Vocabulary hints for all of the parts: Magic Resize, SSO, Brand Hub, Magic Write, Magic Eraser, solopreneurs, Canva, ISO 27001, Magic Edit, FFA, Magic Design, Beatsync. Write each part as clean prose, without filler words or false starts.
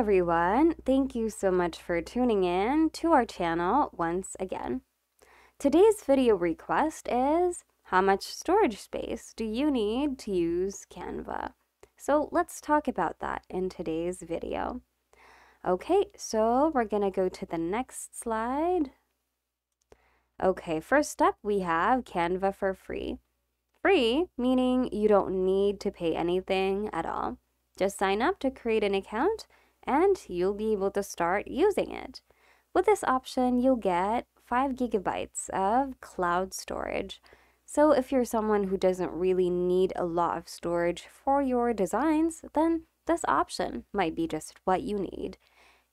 everyone. Thank you so much for tuning in to our channel once again. Today's video request is, how much storage space do you need to use Canva? So let's talk about that in today's video. Okay, so we're gonna go to the next slide. Okay, first up we have Canva for free. Free, meaning you don't need to pay anything at all. Just sign up to create an account and you'll be able to start using it. With this option, you'll get 5 GB of cloud storage. So if you're someone who doesn't really need a lot of storage for your designs, then this option might be just what you need.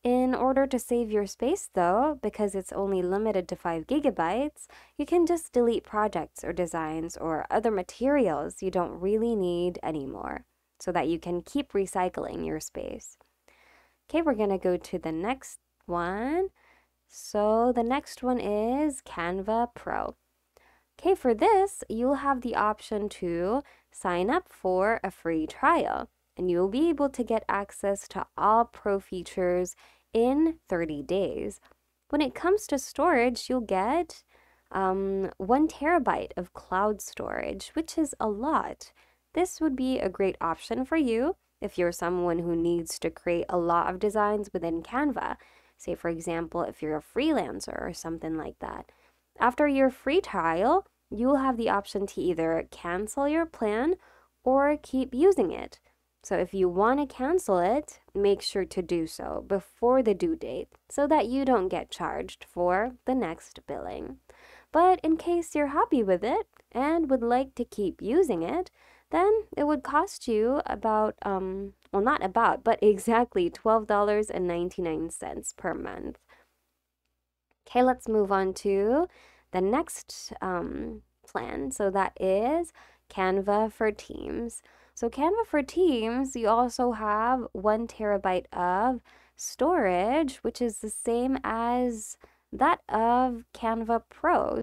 In order to save your space though, because it's only limited to 5 GB, you can just delete projects or designs or other materials you don't really need anymore so that you can keep recycling your space. Okay, we're gonna go to the next one. So the next one is Canva Pro. Okay, for this, you'll have the option to sign up for a free trial, and you'll be able to get access to all Pro features in 30 days. When it comes to storage, you'll get 1 TB of cloud storage, which is a lot. This would be a great option for you if you're someone who needs to create a lot of designs within Canva. Say, for example, if you're a freelancer or something like that. After your free trial, you'll have the option to either cancel your plan or keep using it. So if you want to cancel it, make sure to do so before the due date so that you don't get charged for the next billing. But in case you're happy with it and would like to keep using it, then it would cost you about, well, not about, but exactly $12.99 per month. Okay, let's move on to the next plan. So that is Canva for Teams. So Canva for Teams, you also have 1 TB of storage, which is the same as that of Canva Pro.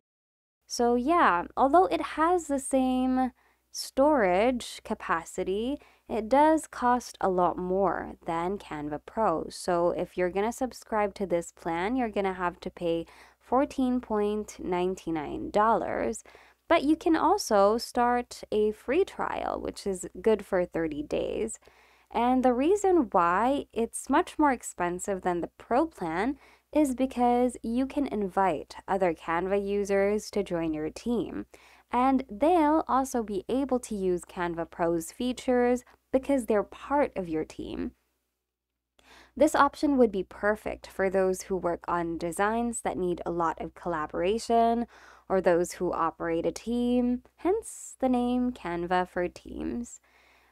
So yeah, although it has the same storage capacity, it does cost a lot more than Canva Pro. So if you're gonna subscribe to this plan, you're gonna have to pay $14.99. But you can also start a free trial, which is good for 30 days. And the reason why it's much more expensive than the Pro plan is because you can invite other Canva users to join your team. And they'll also be able to use Canva Pro's features because they're part of your team. This option would be perfect for those who work on designs that need a lot of collaboration or those who operate a team, hence the name Canva for Teams.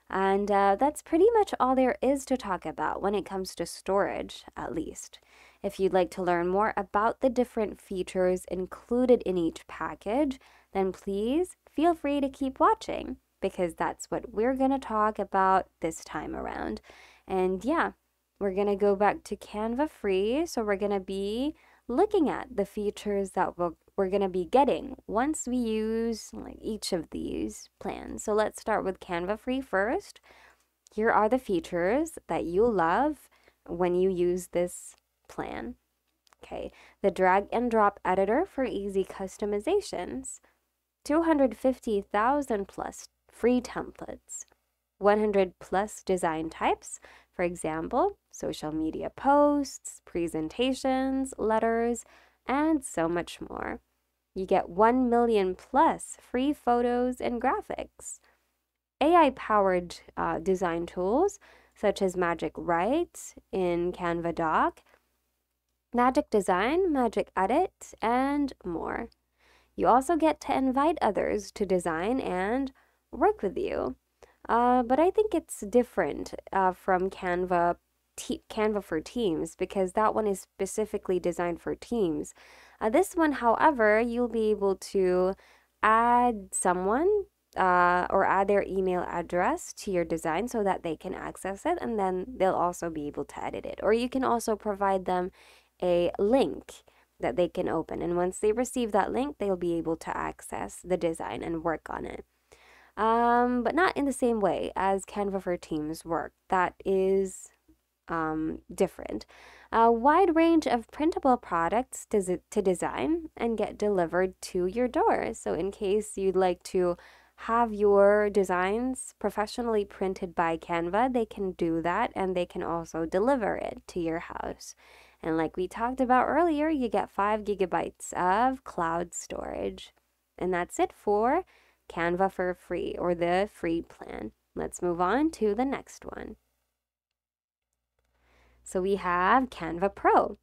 And that's pretty much all there is to talk about when it comes to storage, at least. If you'd like to learn more about the different features included in each package, then please feel free to keep watching because that's what we're gonna talk about this time around. And yeah, we're gonna go back to Canva Free, so we're gonna be looking at the features that we're gonna be getting once we use each of these plans. So let's start with Canva Free first. Here are the features that you'll love when you use this plan. Okay, the drag and drop editor for easy customizations, 250,000 plus free templates, 100 plus design types, for example, social media posts, presentations, letters, and so much more. You get 1 million plus free photos and graphics, AI-powered design tools such as Magic Write in Canva Doc, Magic Design, Magic Edit, and more. You also get to invite others to design and work with you. But I think it's different from Canva for Teams because that one is specifically designed for teams. This one, however, you'll be able to add someone or add their email address to your design so that they can access it, and then they'll also be able to edit it. Or you can also provide them a link that they can open, and once they receive that link, they'll be able to access the design and work on it. But not in the same way as Canva for Teams work. That is different. A wide range of printable products to design and get delivered to your door. So in case you'd like to have your designs professionally printed by Canva, they can do that, and they can also deliver it to your house. And like we talked about earlier, you get 5 GB of cloud storage. And that's it for Canva for free, or the free plan. Let's move on to the next one. So we have Canva Pro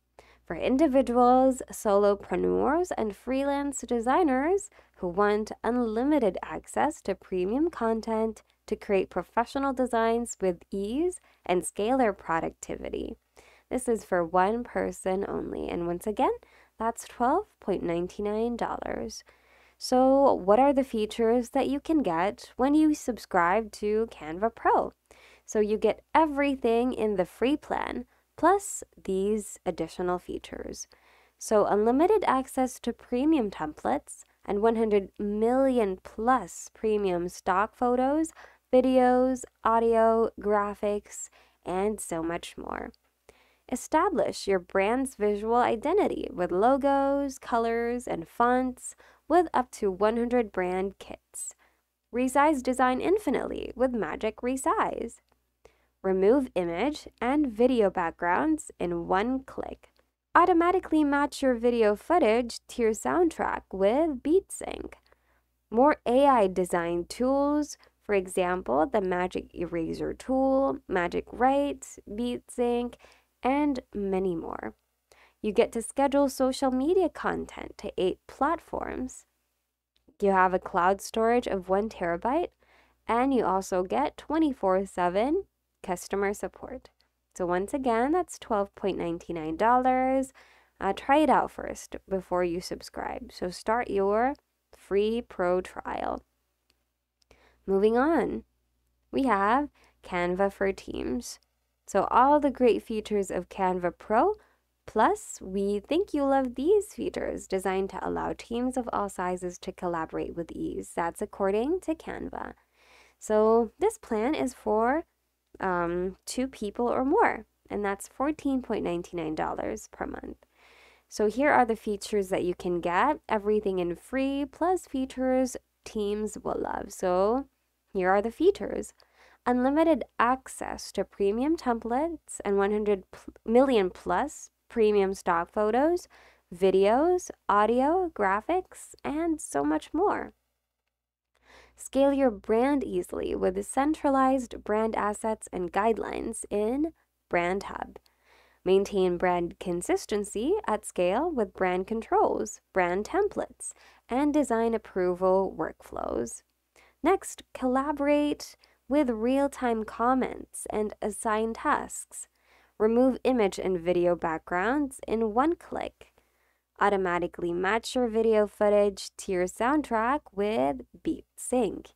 for individuals, solopreneurs, and freelance designers who want unlimited access to premium content to create professional designs with ease and scale their productivity. This is for one person only, and once again, that's $12.99. So what are the features that you can get when you subscribe to Canva Pro? So you get everything in the free plan, plus these additional features. So unlimited access to premium templates and 100 million plus premium stock photos, videos, audio, graphics, and so much more. Establish your brand's visual identity with logos, colors, and fonts with up to 100 brand kits. Resize design infinitely with Magic Resize. Remove image and video backgrounds in one click. Automatically match your video footage to your soundtrack with Beatsync. More AI design tools, for example, the Magic Eraser tool, Magic Write, Beatsync, and many more. You get to schedule social media content to 8 platforms. You have a cloud storage of 1 TB, and you also get 24/7 customer support. So once again, that's $12.99. Try it out first before you subscribe. So start your free pro trial. Moving on, we have Canva for Teams. So all the great features of Canva Pro, plus we think you'll love these features designed to allow teams of all sizes to collaborate with ease. That's according to Canva. So this plan is for 2 people or more, and that's $14.99 per month. So here are the features that you can get, everything in free, plus features teams will love. So here are the features: unlimited access to premium templates and 100 million plus premium stock photos, videos, audio, graphics, and so much more. Scale your brand easily with centralized brand assets and guidelines in Brand Hub. Maintain brand consistency at scale with brand controls, brand templates, and design approval workflows. Next, collaborate with real-time comments and assign tasks. Remove image and video backgrounds in one click. Automatically match your video footage to your soundtrack with BeatSync,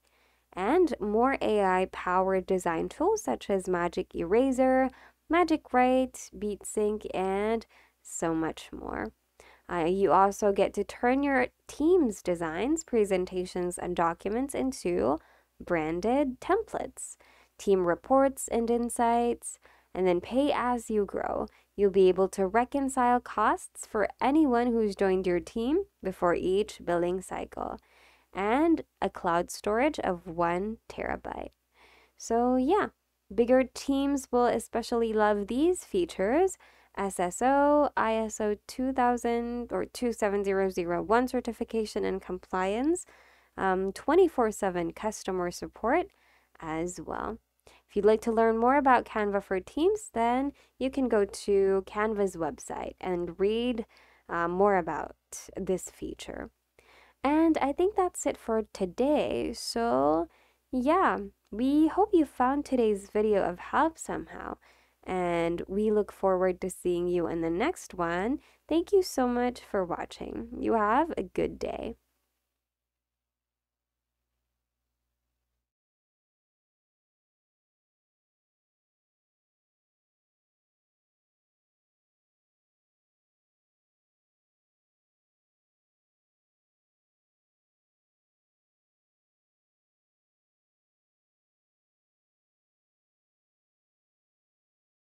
and more AI-powered design tools such as Magic Eraser, Magic Write, BeatSync, and so much more. You also get to turn your team's designs, presentations, and documents into branded templates, team reports and insights, and then pay as you grow. You'll be able to reconcile costs for anyone who's joined your team before each billing cycle, and a cloud storage of 1 TB. So yeah, bigger teams will especially love these features. SSO, ISO 2000 or 27001 certification and compliance, 24/7 customer support as well. If you'd like to learn more about Canva for Teams, then you can go to Canva's website and read more about this feature. And I think that's it for today. So yeah, we hope you found today's video of help somehow, and we look forward to seeing you in the next one. Thank you so much for watching. You have a good day.